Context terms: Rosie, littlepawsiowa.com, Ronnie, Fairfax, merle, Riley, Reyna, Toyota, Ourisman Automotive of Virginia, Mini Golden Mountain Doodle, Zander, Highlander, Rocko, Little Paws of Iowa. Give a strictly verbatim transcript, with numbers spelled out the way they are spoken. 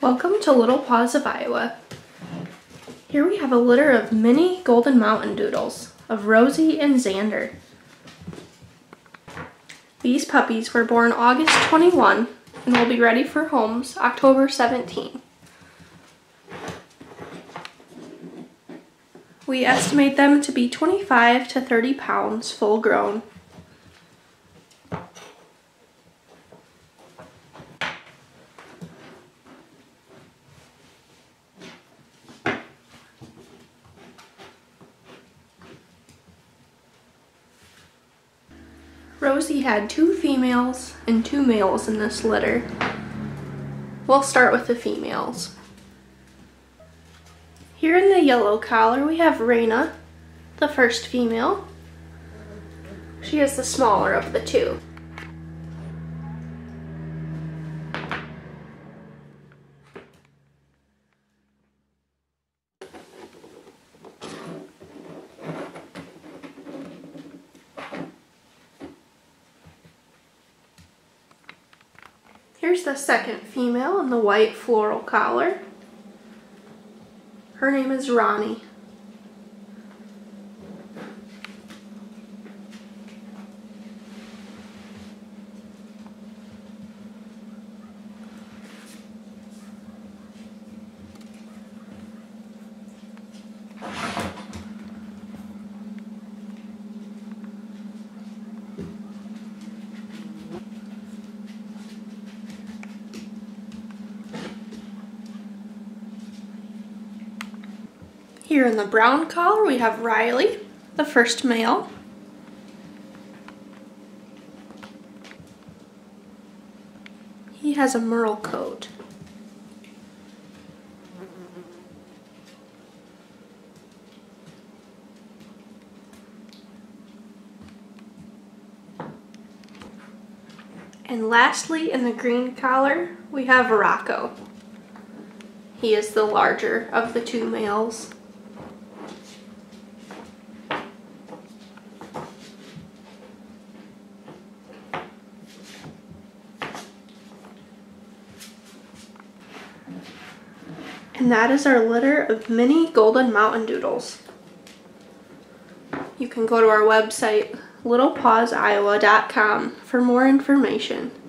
Welcome to Little Paws of Iowa. Here we have a litter of mini golden mountain doodles of Rosie and Xander. These puppies were born August twenty-first and will be ready for homes October seventeenth. We estimate them to be twenty-five to thirty pounds full grown. Rosie had two females and two males in this litter. We'll start with the females. Here in the yellow collar we have Reyna, the first female. She is the smaller of the two. Here's the second female in the white floral collar. Her name is Ronnie. Here in the brown collar we have Riley, the first male. He has a merle coat. And lastly, in the green collar we have Rocco. He is the larger of the two males. And that is our litter of mini golden mountain doodles. You can go to our website, little paws iowa dot com, for more information.